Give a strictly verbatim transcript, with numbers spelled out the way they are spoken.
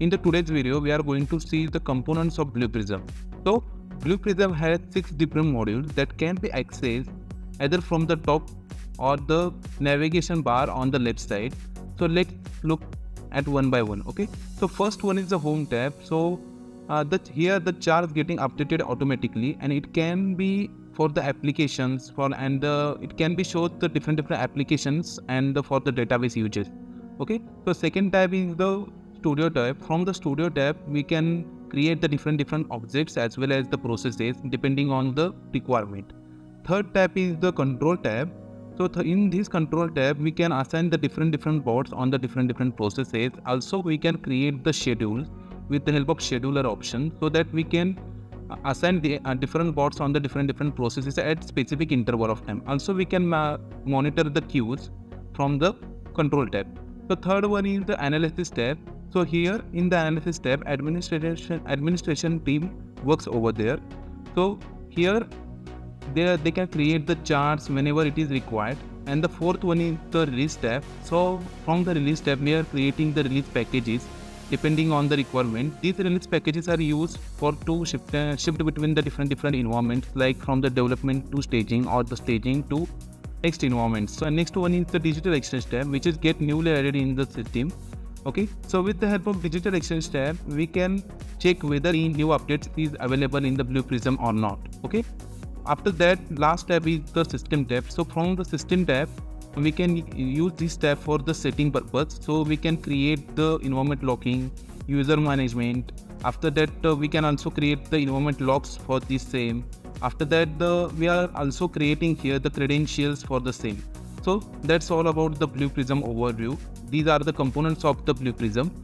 In the today's video, we are going to see the components of Blue Prism. So, Blue Prism has six different modules that can be accessed either from the top or the navigation bar on the left side. So let's look at one by one. Okay, so first one is the home tab. So uh, that here the chart is getting updated automatically, and it can be for the applications for and uh, it can be showed the different different applications and the, for the database uses. Okay, so second tab is the studio tab. From the studio tab, we can create the different different objects as well as the processes depending on the requirement. Third tab is the control tab. So th in this control tab, we can assign the different different bots on the different different processes. Also, we can create the schedules with the help of scheduler option, so that we can assign the uh, different bots on the different different processes at specific interval of time. Also, we can uh, monitor the queues from the control tab. The third one is the analysis tab. So here in the analysis tab, administration administration team works over there. So here There they can create the charts whenever it is required. And the fourth one is the release tab. So from the release tab, we are creating the release packages depending on the requirement. These release packages are used for to shift, uh, shift between the different different environments, like from the development to staging or the staging to text environments. So next one is the digital exchange tab, which is get newly added in the system. Okay, so with the help of digital exchange tab, we can check whether any new updates is available in the Blue Prism or not. Okay. After that, last tab is the system tab. So from the system tab, we can use this tab for the setting purpose. So we can create the environment locking, user management. After that, uh, we can also create the environment logs for the same. After that, the, we are also creating here the credentials for the same. So that's all about the Blue Prism overview. These are the components of the Blue Prism.